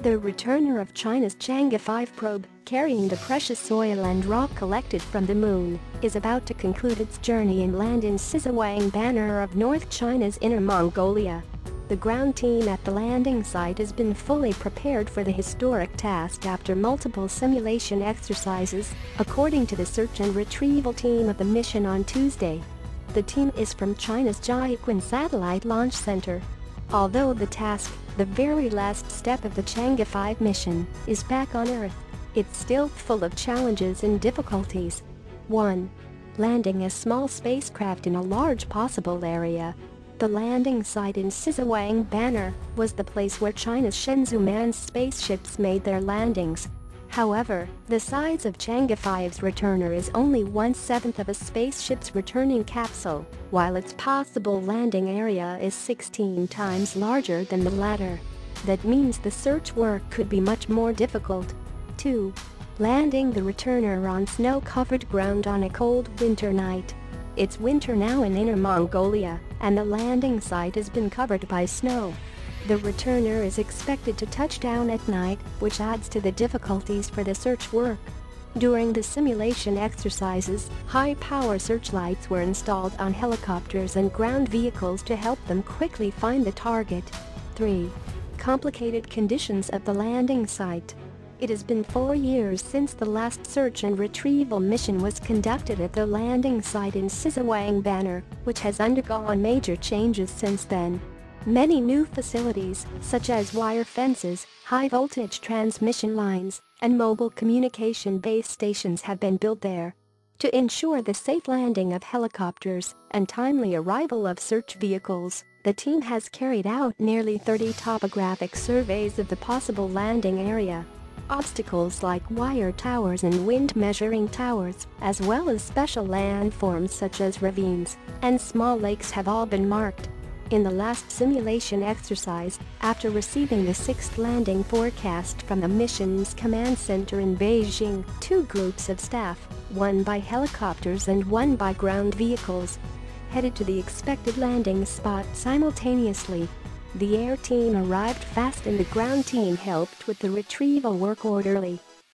The returner of China's Chang'e 5 probe, carrying the precious oil and rock collected from the moon, is about to conclude its journey and land in Siziwang Banner of North China's Inner Mongolia. The ground team at the landing site has been fully prepared for the historic task after multiple simulation exercises, according to the search and retrieval team of the mission on Tuesday. The team is from China's Jiuquan Satellite Launch Center. Although the task, the very last step of the Chang'e 5 mission, is back on Earth, it's still full of challenges and difficulties. 1. Landing a small spacecraft in a large possible area. The landing site in Siziwang Banner was the place where China's Shenzhou manned spaceships made their landings. However, the size of Chang'e 5's returner is only 1/7 of a spaceship's returning capsule, while its possible landing area is 16 times larger than the latter. That means the search work could be much more difficult. 2. Landing the returner on snow-covered ground on a cold winter night. It's winter now in Inner Mongolia, and the landing site has been covered by snow. The returner is expected to touch down at night, which adds to the difficulties for the search work. During the simulation exercises, high-power searchlights were installed on helicopters and ground vehicles to help them quickly find the target. 3. Complicated conditions at the landing site. It has been 4 years since the last search and retrieval mission was conducted at the landing site in Siziwang Banner, which has undergone major changes since then. Many new facilities, such as wire fences, high-voltage transmission lines, and mobile communication base stations have been built there. To ensure the safe landing of helicopters and timely arrival of search vehicles, the team has carried out nearly 30 topographic surveys of the possible landing area. Obstacles like wire towers and wind measuring towers, as well as special landforms such as ravines and small lakes have all been marked. In the last simulation exercise, after receiving the sixth landing forecast from the mission's command center in Beijing, two groups of staff, one by helicopters and one by ground vehicles, headed to the expected landing spot simultaneously. The air team arrived fast and the ground team helped with the retrieval work orderly.